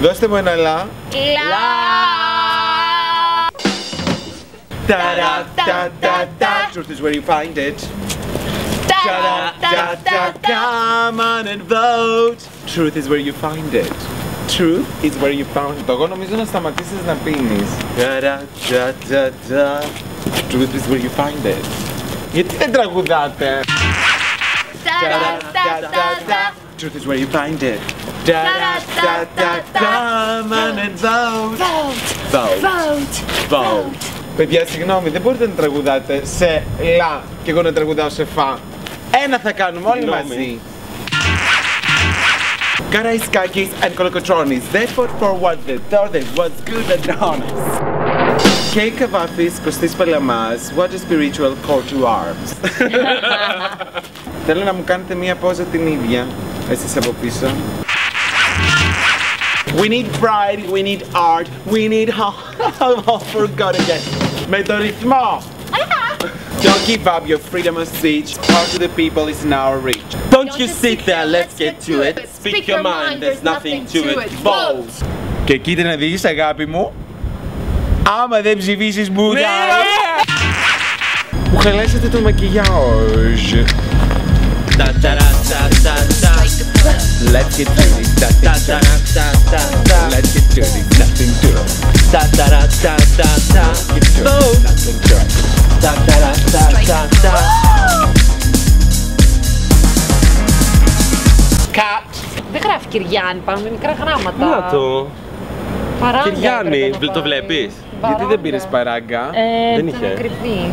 Δώστε μου ένα λα. Λα. Ta-da-ta-ta-ta. Truth is where you find it. Ta-da-ta-ta-ta. Come on and vote. Truth is where you find it. Truth is where you found it. Εγώ νομίζω να σταματήσεις να πίνεις. Ta-da-ta-ta-ta. Truth is where you find it. Γιατί δεν τραγουδάτε? Ta-da-ta-ta-ta. Truth is where you find it. Da da da da. Come and vote. Vote. Vote. Vote. Παιδιά, συγγνώμη, δεν μπορείτε να τραγουδάτε σε λα και εγώ να τραγουδάω σε φα. Ένα θα κάνουμε όλοι μαζί. Karaiskakis and Kolokotronis, they fought for what they thought they was good and honest. K. Kavafis, Kostis Palamas, what a spiritual call to arms. Θέλω να μου κάνετε μία πόζα την ίδια. Εσείς από πίσω. We need pride, we need art, we need I forgot again. Με το ρυθμό. Don't give up your freedom of speech. Power to the people is in our reach. Don't you sit there, let's get to it. Speak your mind, there's nothing to it. Vote! Και κοίτα να δεις, αγάπη μου, άμα δεν ψηφίσεις Μπούδα. Μου χαλάσατε το μακιγιάζ. Let's get to it. Let's get to it. Nothing to it. Nothing to it. Cut. Δεν γράφει Κυριάννη, πάμε με μικρά γράμματα. Να το. Κυριάννη, το βλέπεις? Γιατί δεν πήρες παράγκα? Δεν είχε.